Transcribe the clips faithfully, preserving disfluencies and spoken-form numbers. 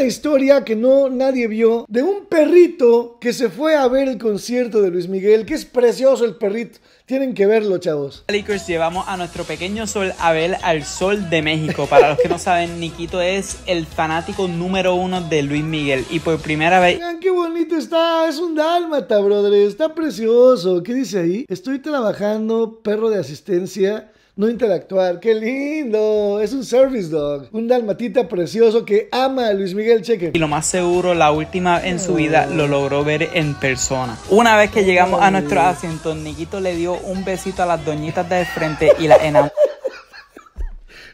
la historia que no nadie vio de un perrito que se fue a ver el concierto de Luis Miguel, que es precioso el perrito. Tienen que verlo, chavos. Lakers, llevamos a nuestro pequeño sol Abel al sol de México. Para los que no saben, Nikito es el fanático número uno de Luis Miguel. Y por primera vez... Vean qué bonito está. Es un dálmata, brother. Está precioso. ¿Qué dice ahí? Estoy trabajando, perro de asistencia... No interactuar. ¡Qué lindo! Es un service dog. Un dalmatita precioso que ama a Luis Miguel. Cheque. Y lo más seguro, la última en su vida lo logró ver en persona. Una vez que llegamos a nuestro asiento, Nikito le dio un besito a las doñitas de frente y la enamoró.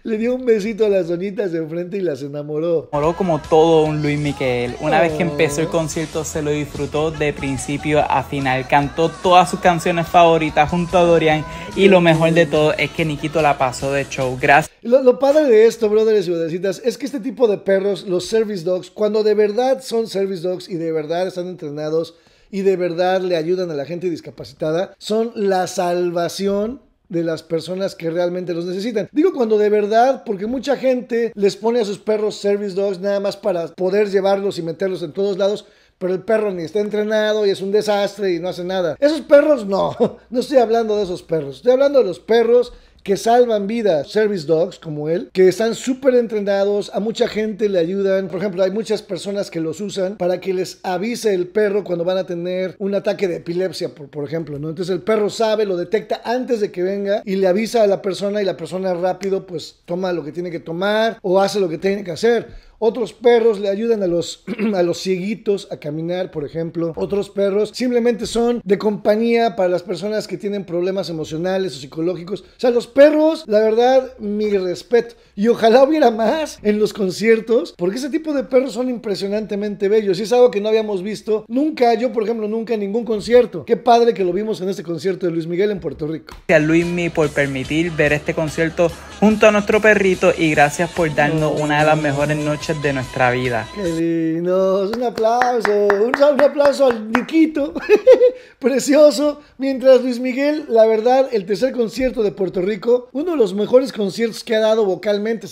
Le dio un besito a las doñitas de enfrente y las enamoró. Enamoró como todo un Luis Miguel. Una oh. vez que empezó el concierto se lo disfrutó de principio a final. Cantó todas sus canciones favoritas junto a Dorian. Y lo mejor de todo es que Nikito la pasó de show. Gracias. Lo, lo padre de esto, brothers y brothercitas, es que este tipo de perros, los service dogs, cuando de verdad son service dogs y de verdad están entrenados y de verdad le ayudan a la gente discapacitada, son la salvación de las personas que realmente los necesitan. Digo cuando de verdad, porque mucha gente les pone a sus perros service dogs nada más para poder llevarlos y meterlos en todos lados, pero el perro ni está entrenado y es un desastre y no hace nada. Esos perros no, no estoy hablando de esos perros, estoy hablando de los perros que salvan vidas, service dogs como él, que están súper entrenados, a mucha gente le ayudan. Por ejemplo, hay muchas personas que los usan para que les avise el perro cuando van a tener un ataque de epilepsia, por, por ejemplo, ¿no? Entonces el perro sabe, lo detecta antes de que venga y le avisa a la persona y la persona rápido pues toma lo que tiene que tomar o hace lo que tiene que hacer. Otros perros le ayudan a los, a los cieguitos a caminar, por ejemplo. Otros perros simplemente son de compañía para las personas que tienen problemas emocionales o psicológicos. O sea, los perros, la verdad, mi respeto. Y ojalá hubiera más en los conciertos, porque ese tipo de perros son impresionantemente bellos. Y es algo que no habíamos visto nunca. Yo, por ejemplo, nunca en ningún concierto. Qué padre que lo vimos en este concierto de Luis Miguel en Puerto Rico. Gracias, Luismi, por permitir ver este concierto junto a nuestro perrito. Y gracias por darnos una de las mejores noches de nuestra vida. ¡Qué lindo! Un aplauso, un, un aplauso al Nikito, precioso. Mientras Luis Miguel, la verdad, el tercer concierto de Puerto Rico, uno de los mejores conciertos que ha dado vocalmente.